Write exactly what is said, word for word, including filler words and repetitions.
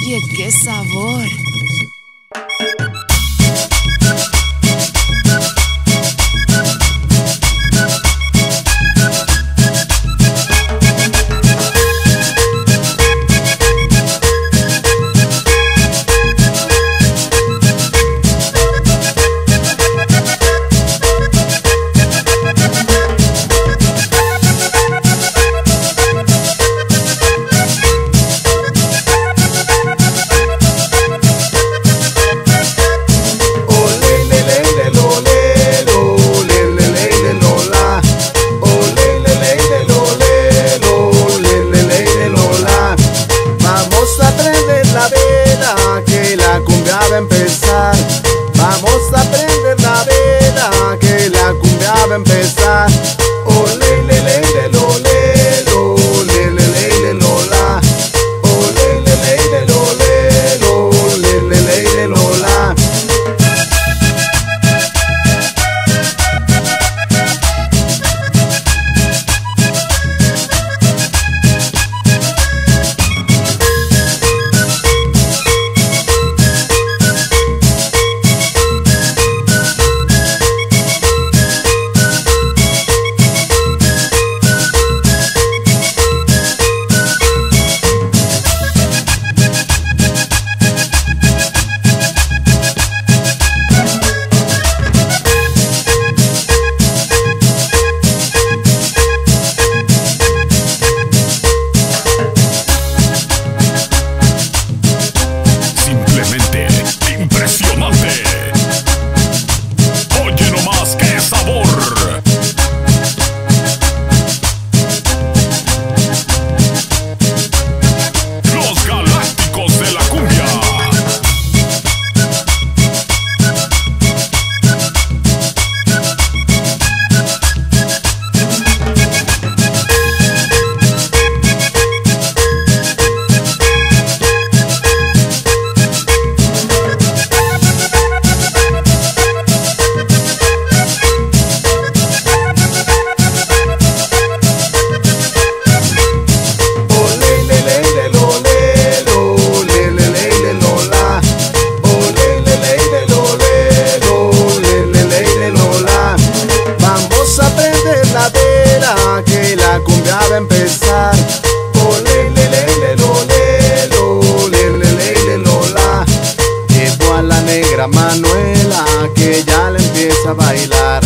Oye, qué sabor. Vamos a prender la vela, que la cumbia va a empezar. Olé, le, le, le, lo, le, lo, le, le, le, le, lo, la. Olé, le, le, le, lo, le, lo, le, le, le, le, lo, la. Que la cumbia va a empezar. Olé, le, le, le, lo, le, lo, le, le, le, le, lo, la. Llevo a la negra Manuela, que ya le empieza a bailar.